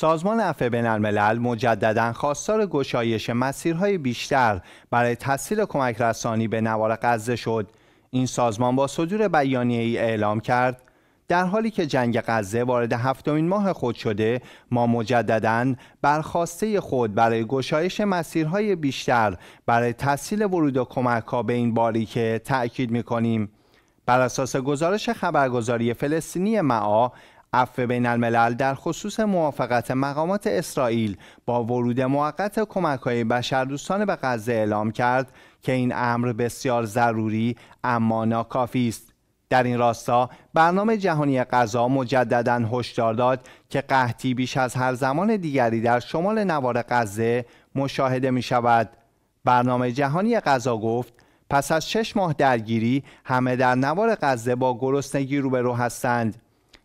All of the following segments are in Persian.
سازمان عفو بینالملل مجدداً خواستار گشایش مسیرهای بیشتر برای تسهیل کمک رسانی به نوار غزه شد. این سازمان با صدور بیانیه‌ای اعلام کرد: در حالی که جنگ غزه وارد 7مین ماه خود شده، ما مجدداً بر خواسته خود برای گشایش مسیرهای بیشتر برای تسهیل ورود و کمک‌ها به این باریکه تأکید می‌کنیم. بر اساس گزارش خبرگزاری فلسطینی معا، عفو بینالملل در خصوص موافقت مقامات اسرائیل با ورود موقت کمک‌های بشردوستانه به غزه اعلام کرد که این امر بسیار ضروری اما ناکافی است. در این راستا برنامه جهانی غذا مجدداً هشدار داد که قحطی بیش از هر زمان دیگری در شمال نوار غزه مشاهده می شود. برنامه جهانی غذا گفت: پس از 6 ماه درگیری همه در نوار غزه با گرسنگی روبرو هستند.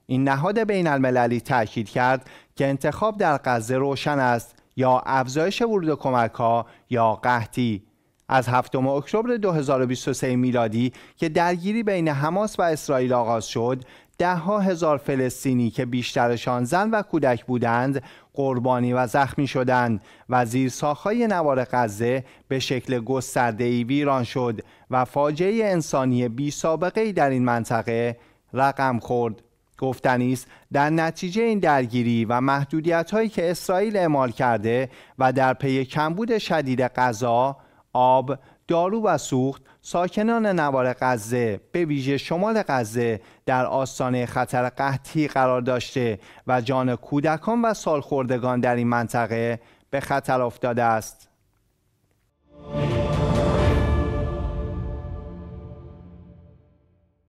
این نهاد بین‌المللی تأکید کرد که انتخاب در غزه روشن است: یا افزایش ورود کمک‌ها یا قحطی. از 7 اکتبر 2023 میلادی که درگیری بین حماس و اسرائیل آغاز شد، دهها هزار فلسطینی که بیشترشان زن و کودک بودند، قربانی و زخمی شدند و زیرساخت‌های نوار غزه به شکل گسترده‌ای ویران شد و فاجعه انسانی بی‌سابقه‌ای در این منطقه رقم خورد. گفتنی است در نتیجه این درگیری و محدودیت‌هایی که اسرائیل اعمال کرده و در پی کمبود شدید غذا، آب، دارو و سوخت، ساکنان نوار غزه به ویژه شمال غزه در آستانه خطر قحطی قرار داشته و جان کودکان و سالخوردگان در این منطقه به خطر افتاده است.